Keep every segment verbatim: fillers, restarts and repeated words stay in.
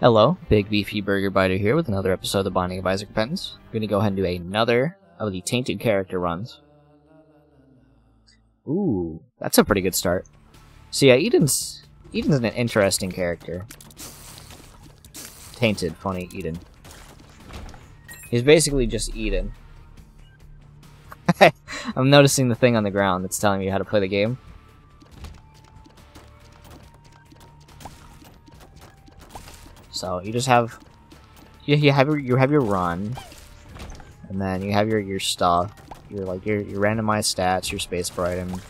Hello, Big Beefy Burger Biter here with another episode of The Binding of Isaac Repentance. I'm going to go ahead and do another of the Tainted Character runs. Ooh, that's a pretty good start. So yeah, Eden's, Eden's an interesting character. Tainted, funny, Eden. He's basically just Eden. I'm noticing the thing on the ground that's telling me how to play the game. So you just have, you, you have your, you have your run, and then you have your your stuff, your like your your randomized stats, your space sprite, and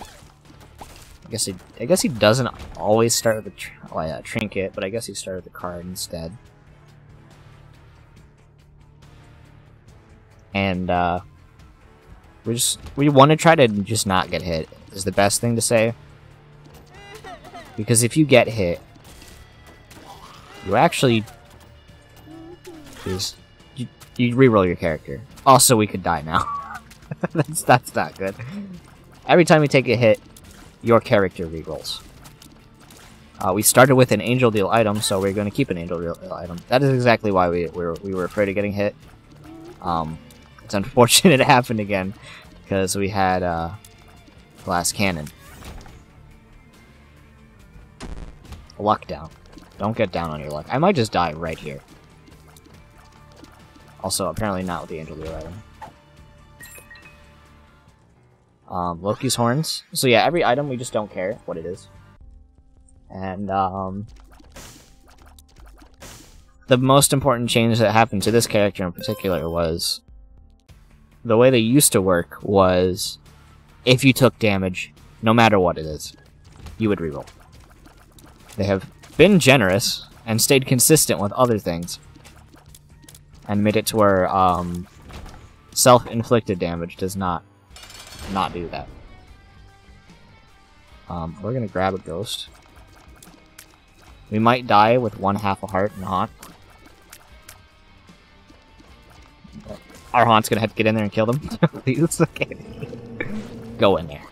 I guess he I guess he doesn't always start with a tr oh, yeah, trinket, but I guess he started with a card instead. And uh, we just we want to try to just not get hit is the best thing to say, because if you get hit. You actually, just, you, you reroll your character. Also, we could die now. that's that's not good. Every time you take a hit, your character rerolls. Uh, we started with an Angel Deal item, so we're going to keep an Angel Deal item. That is exactly why we we were, we were afraid of getting hit. Um, it's unfortunate it happened again because we had uh, Glass Cannon. Lock down. Don't get down on your luck. I might just die right here. Also, apparently not with the Angel Leo item. Um, Loki's Horns. So yeah, every item we just don't care what it is. And, um... the most important change that happened to this character in particular was... the way they used to work was... if you took damage, no matter what it is, you would reroll. They have... been generous and stayed consistent with other things and made it to where um, self-inflicted damage does not not do that. Um, we're gonna grab a ghost. We might die with one half a heart and haunt. Our haunt's gonna have to get in there and kill them. Please, okay. Go in there.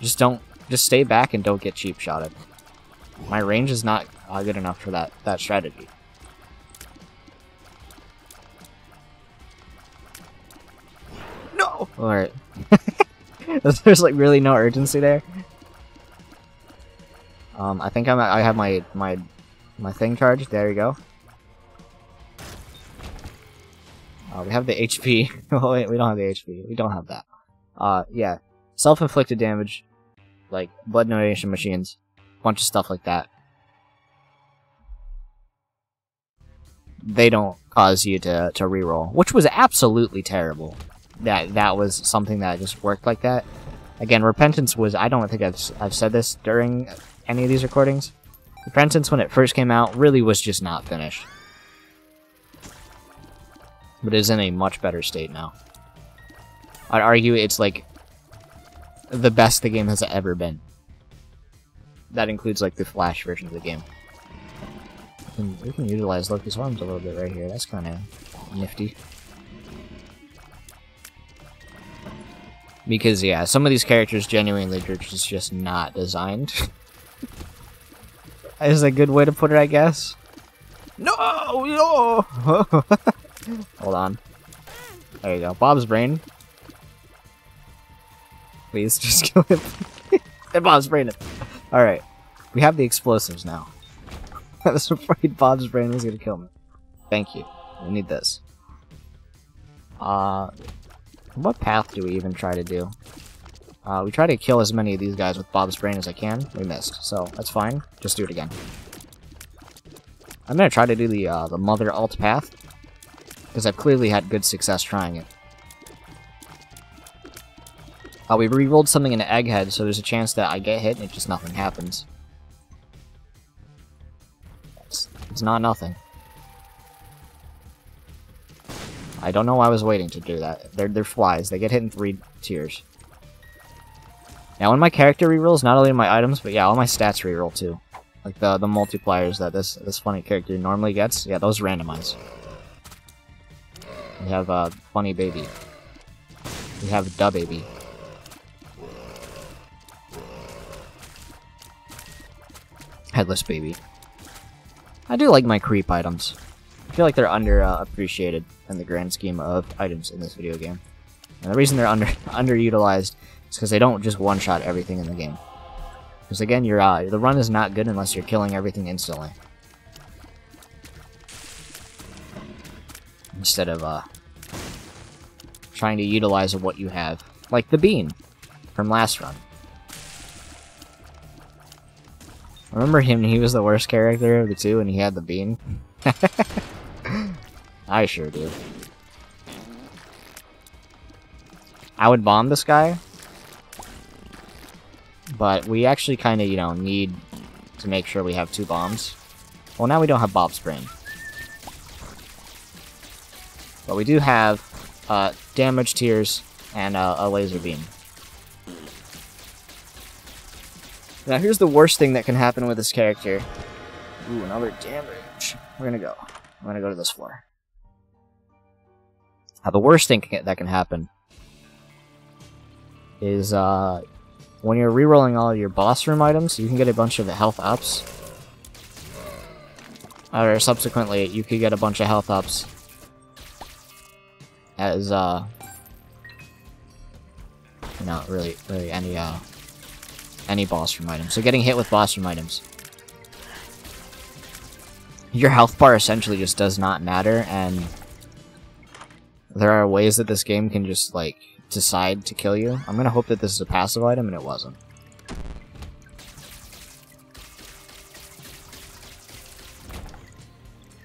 Just don't just stay back and don't get cheap shotted. My range is not uh, good enough for that, that strategy. No! Alright. There's like really no urgency there. Um, I think I'm, I have my, my, my thing charged. There you go. Uh, we have the H P. Oh wait, we don't have the H P. We don't have that. Uh, yeah. Self-inflicted damage. Like, blood donation machines. Bunch of stuff like that. They don't cause you to, to reroll, which was absolutely terrible. That that was something that just worked like that. Again, Repentance was, I don't think I've, I've said this during any of these recordings. Repentance, when it first came out, really was just not finished. But it is in a much better state now. I'd argue it's like the best the game has ever been. That includes, like, the Flash version of the game. We can, we can utilize Loki's Horns a little bit right here. That's kind of nifty. Because, yeah, some of these characters genuinely are just, just not designed. Is a good way to put it, I guess. No! No! Hold on. There you go. Bob's Brain. Please, just kill him. And Bob's Brain it. Alright, we have the explosives now. I was afraid Bob's Brain was gonna kill me. Thank you. We need this. Uh, what path do we even try to do? Uh, we try to kill as many of these guys with Bob's Brain as I can. We missed, so that's fine. Just do it again. I'm gonna try to do the, uh, the Mother Alt path, because I've clearly had good success trying it. Uh, we re-rolled something into Egghead, so there's a chance that I get hit and it just nothing happens. It's, it's not nothing. I don't know why I was waiting to do that. They're, they're flies. They get hit in three tiers. Now, when my character rerolls, not only my items, but yeah, all my stats reroll too. Like the, the multipliers that this, this funny character normally gets, yeah, those randomize. We have uh, Funny Baby. We have Duh Baby. Headless Baby. I do like my creep items. I feel like they're under uh, appreciated in the grand scheme of items in this video game. And the reason they're under underutilized is because they don't just one-shot everything in the game. Because again, your uh, the run is not good unless you're killing everything instantly. Instead of uh, trying to utilize what you have. Like the bean from last run. Remember him? He was the worst character of the two, and he had the bean. I sure do. I would bomb this guy, but we actually kind of, you know, need to make sure we have two bombs. Well, now we don't have Bob's Brain, but we do have uh, damage tiers and uh, a laser beam. Now here's the worst thing that can happen with this character. Ooh, another damage. We're gonna go. I'm gonna go to this floor. Now the worst thing that can happen is uh, when you're rerolling all your boss room items, you can get a bunch of health ups. Or subsequently, you could get a bunch of health ups as uh, not really, really any uh. any boss room item. So getting hit with boss room items, your health bar essentially just does not matter, and there are ways that this game can just, like, decide to kill you. I'm gonna hope that this is a passive item, and it wasn't.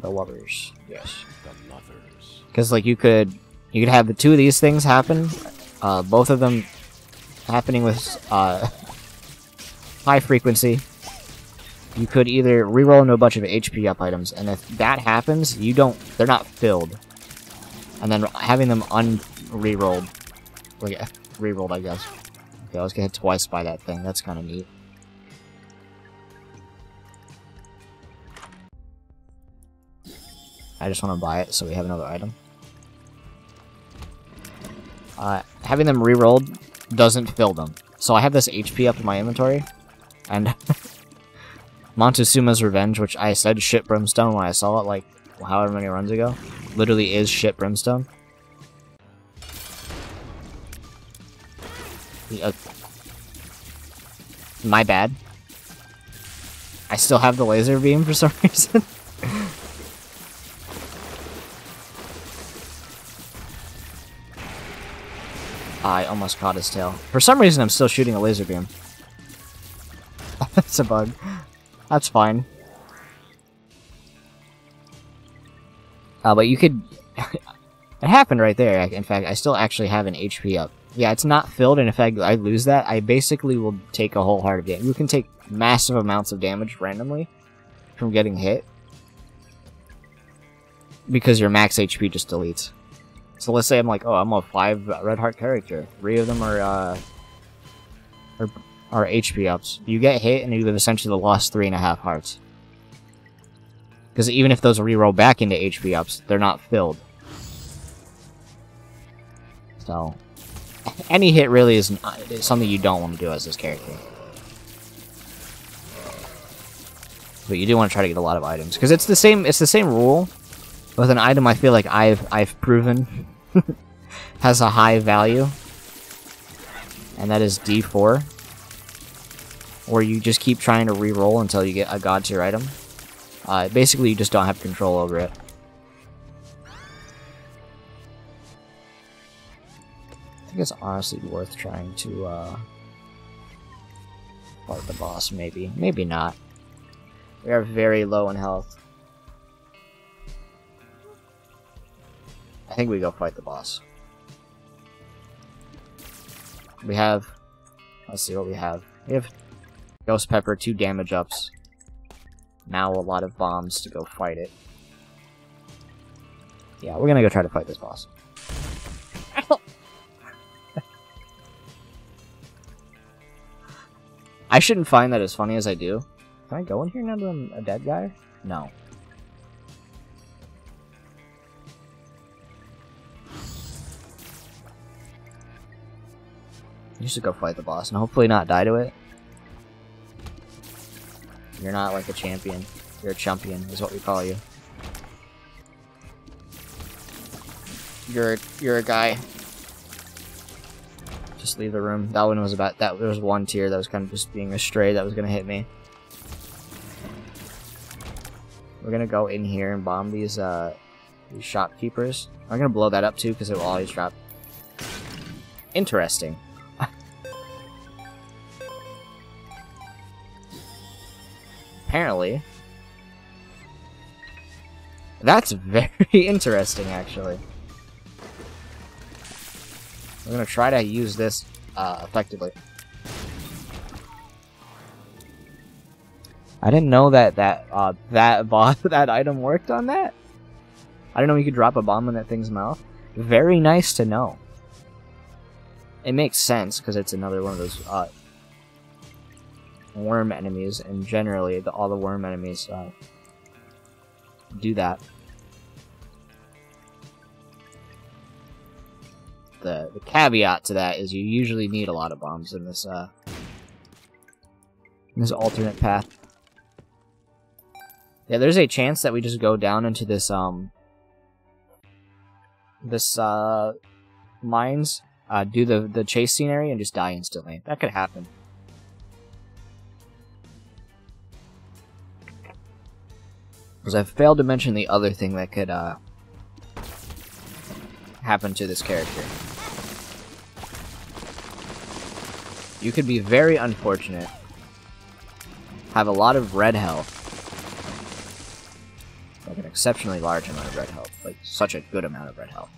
The Lovers. Yes. The Lovers. Because, like, you could, you could have the two of these things happen, uh, both of them happening with, uh... high frequency. You could either reroll into a bunch of H P up items, and if that happens, you don't, they're not filled. And then having them un-rerolled, like, rerolled, I guess. Okay, I was hit twice by that thing, that's kind of neat. I just want to buy it so we have another item. Uh, having them rerolled doesn't fill them. So I have this H P up in my inventory, and Montezuma's Revenge, which I said shit brimstone when I saw it, like, however many runs ago, literally is shit brimstone. Uh, my bad. I still have the laser beam for some reason. I almost caught his tail. For some reason, I'm still shooting a laser beam. That's a bug. That's fine. Uh, but you could... it happened right there. In fact, I still actually have an H P up. Yeah, it's not filled, and if I, I lose that, I basically will take a whole heart of damage. You can take massive amounts of damage randomly from getting hit, because your max H P just deletes. So let's say I'm like, oh, I'm a five red heart character. Three of them are, uh, are, are H P ups. You get hit, and you've essentially lost three and a half hearts. Because even if those reroll back into H P ups, they're not filled. So, any hit really is, not, is something you don't want to do as this character. But you do want to try to get a lot of items, because it's the same. It's the same rule. With an item I feel like I've I've proven has a high value, and that is D four, where you just keep trying to re-roll until you get a god tier item. Uh, basically, you just don't have control over it. I think it's honestly worth trying to uh, fight the boss, maybe. Maybe not. We are very low in health. I think we go fight the boss. We have... Let's see what we have. We have Ghost Pepper, two damage ups. Now a lot of bombs to go fight it. Yeah, we're gonna go try to fight this boss. I shouldn't find that as funny as I do. Can I go in here now that I'm a dead guy? No. You should go fight the boss and hopefully not die to it. You're not like a champion. You're a champion, is what we call you. You're you're a guy. Just leave the room. That one was about that there was one tier that was kind of just being a stray that was gonna hit me. We're gonna go in here and bomb these uh these shopkeepers. I'm gonna blow that up too because it will always drop. Interesting. Apparently. That's very interesting, actually. We're gonna try to use this uh, effectively. I didn't know that that uh, that boss that item worked on that. I didn't know you could drop a bomb in that thing's mouth. Very nice to know. It makes sense because it's another one of those uh, worm enemies, and generally the, all the worm enemies uh, do that. The, the caveat to that is you usually need a lot of bombs in this uh, in this alternate path. Yeah, there's a chance that we just go down into this um this uh mines, uh, do the the chase scenery and just die instantly. That could happen. Because I failed to mention the other thing that could uh happen to this character. You could be very unfortunate, have a lot of red health, like an exceptionally large amount of red health, like such a good amount of red health,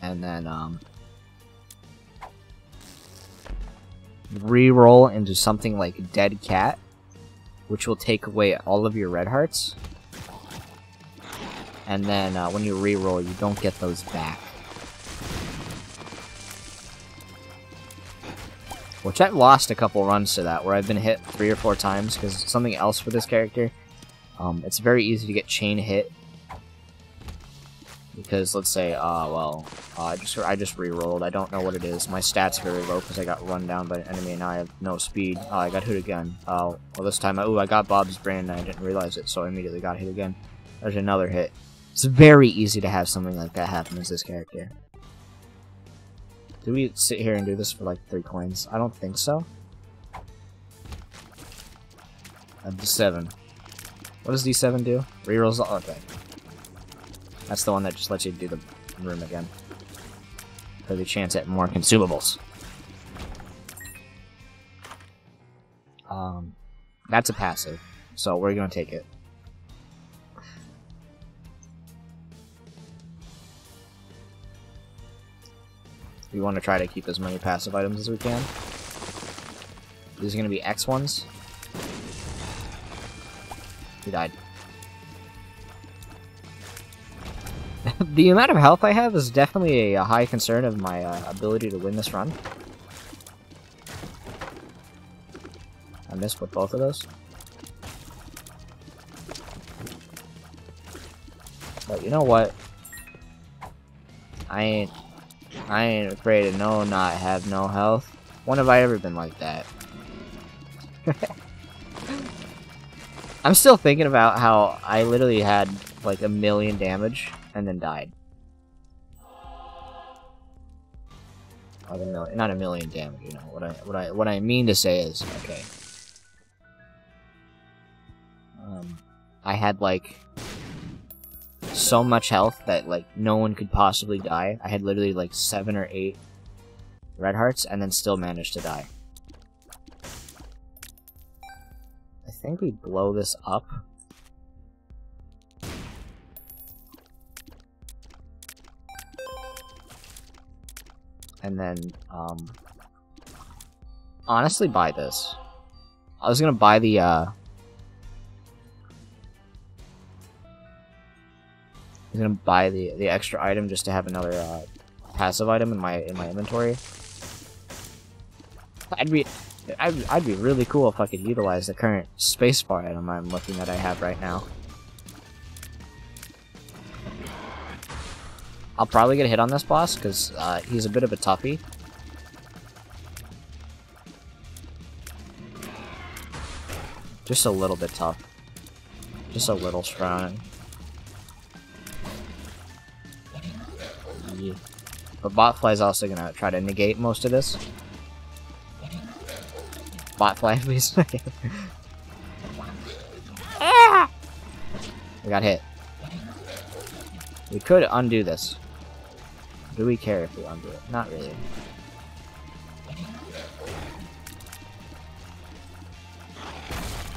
and then um, re-roll into something like Dead Cat, which will take away all of your red hearts, and then uh, when you re-roll, you don't get those back. Which I lost a couple runs to that, where I've been hit three or four times, because something else for this character, um, it's very easy to get chain hit. Because, let's say, ah, uh, well, uh, I just I just re-rolled, I don't know what it is, my stats are very low because I got run down by an enemy and now I have no speed. Uh, I got hit again. Uh, well, this time, I, ooh, I got Bob's Brain and I didn't realize it, so I immediately got hit again. There's another hit. It's very easy to have something like that happen as this character. Do we sit here and do this for like three coins? I don't think so. And D seven. What does D seven do? Rerolls. Oh, okay. That's the one that just lets you do the room again. For the chance at more consumables. Um, that's a passive, so we're gonna take it. We want to try to keep as many passive items as we can. These are going to be X ones. He died. The amount of health I have is definitely a high concern of my uh, ability to win this run. I missed with both of those. But you know what? I ain't... I ain't afraid of no not have no health. When have I ever been like that? I'm still thinking about how I literally had like a million damage and then died. Not a million, not a million damage, you know. What I what I what I mean to say is, okay. Um, I had like so much health that like no one could possibly die. I had literally like seven or eight red hearts and then still managed to die. I think we blow this up. And then um honestly buy this. I was gonna buy the uh I'm gonna buy the the extra item just to have another uh, passive item in my in my inventory. I'd be I'd, I'd be really cool if I could utilize the current spacebar item I'm looking that I have right now. I'll probably get a hit on this boss because uh, he's a bit of a toughie. Just a little bit tough. Just a little strong. Yeah. But Botfly is also gonna try to negate most of this. Botfly, please. Ah! We got hit. We could undo this. Do we care if we undo it? Not really.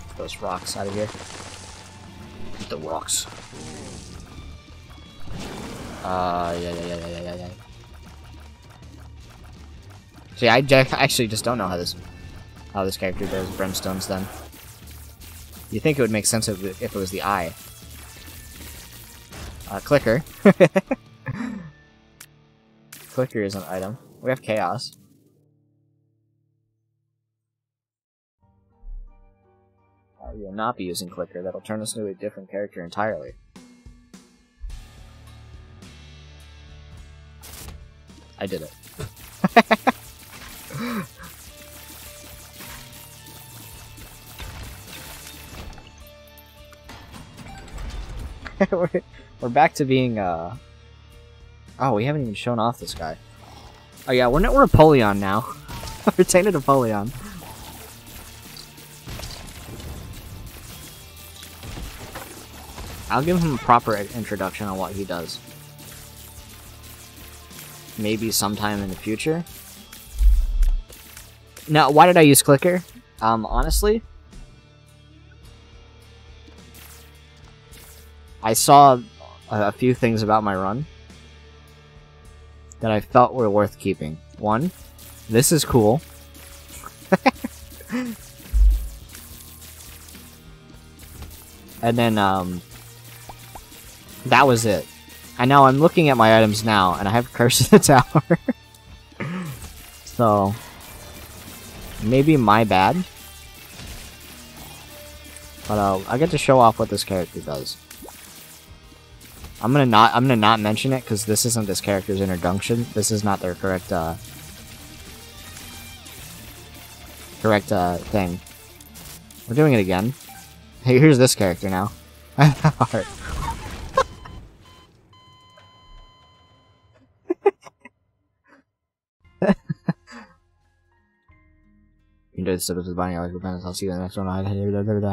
Get those rocks out of here. Get the rocks. Uh, yeah, yeah, yeah, yeah, yeah, yeah. See, I actually just don't know how this how this character does brimstones then. You'd think it would make sense if it, if it was the eye. Uh, Clicker. Clicker is an item. We have chaos. Uh, we will not be using Clicker. That'll turn us into a different character entirely. I did it. we're, we're back to being, uh... oh, we haven't even shown off this guy. Oh yeah, we're, not, we're a Poleon now. We're tainted a Poleon. I'll give him a proper introduction on what he does. Maybe sometime in the future. Now, why did I use Clicker? Um, honestly, I saw a, a few things about my run that I felt were worth keeping. One, this is cool. And then, um, that was it. I know, I'm looking at my items now, and I have Curse of the Tower. So, maybe my bad. But uh, I get to show off what this character does. I'm gonna not, I'm gonna not mention it because this isn't this character's introduction. This is not their correct, uh, correct uh, thing. We're doing it again. Hey, here's this character now. I have the heart. Enjoy this episode of The Binding of Isaac Repentance. I'll see you in the next one.